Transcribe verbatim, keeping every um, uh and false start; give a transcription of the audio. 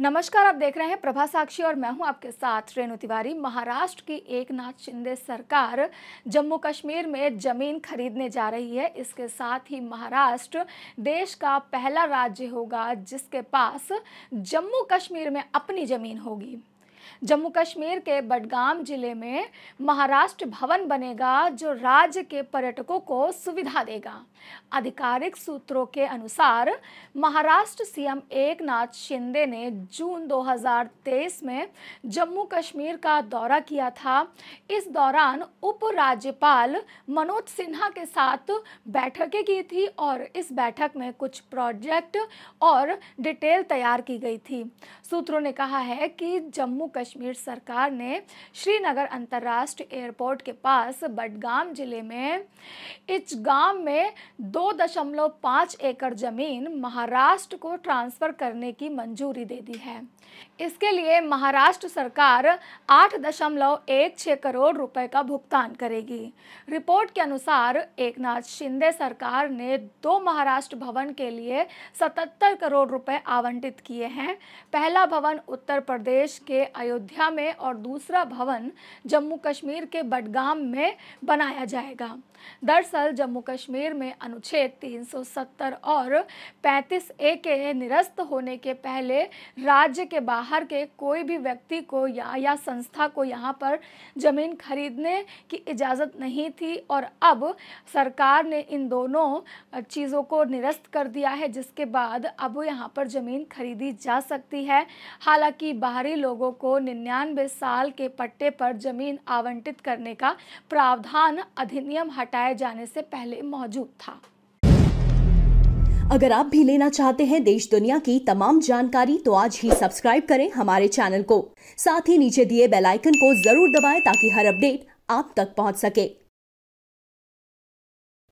नमस्कार, आप देख रहे हैं प्रभासाक्षी और मैं हूं आपके साथ रेणु तिवारी। महाराष्ट्र की एकनाथ शिंदे सरकार जम्मू कश्मीर में जमीन खरीदने जा रही है। इसके साथ ही महाराष्ट्र देश का पहला राज्य होगा जिसके पास जम्मू कश्मीर में अपनी जमीन होगी। जम्मू कश्मीर के बडगाम जिले में महाराष्ट्र भवन बनेगा जो राज्य के पर्यटकों को सुविधा देगा। आधिकारिक सूत्रों के अनुसार महाराष्ट्र सीएम एकनाथ शिंदे ने जून दो हज़ार तेईस में जम्मू कश्मीर का दौरा किया था। इस दौरान उपराज्यपाल मनोज सिन्हा के साथ बैठकें की थी और इस बैठक में कुछ प्रोजेक्ट और डिटेल तैयार की गई थी। सूत्रों ने कहा है कि जम्मू कश्मीर सरकार ने श्रीनगर अंतर्राष्ट्रीय एयरपोर्ट के पास बडगाम जिले में इचगाम में दो दशमलव पाँच एकड़ जमीन महाराष्ट्र को ट्रांसफर करने की मंजूरी दे दी है। इसके लिए महाराष्ट्र सरकार आठ दशमलव एक छह करोड़ रुपए का भुगतान करेगी। रिपोर्ट के अनुसार एकनाथ शिंदे सरकार ने दो महाराष्ट्र भवन के लिए सतहत्तर करोड़ रुपए आवंटित किए हैं। पहला भवन उत्तर प्रदेश के अयोध्या में और दूसरा भवन जम्मू कश्मीर के बडगाम में बनाया जाएगा। दरअसल जम्मू कश्मीर में अनुच्छेद तीन सौ सत्तर और पैंतीस ए के निरस्त होने के पहले राज्य के बाहर के कोई भी व्यक्ति को या, या संस्था को यहां पर जमीन खरीदने की इजाज़त नहीं थी और अब सरकार ने इन दोनों चीज़ों को निरस्त कर दिया है, जिसके बाद अब यहां पर ज़मीन खरीदी जा सकती है। हालांकि बाहरी लोगों को निन्यानवे साल के पट्टे पर ज़मीन आवंटित करने का प्रावधान अधिनियम हटाए जाने से पहले मौजूद था। अगर आप भी लेना चाहते हैं देश दुनिया की तमाम जानकारी तो आज ही सब्सक्राइब करें हमारे चैनल को। साथ ही नीचे दिए बेल आइकन को जरूर दबाएं ताकि हर अपडेट आप तक पहुंच सके।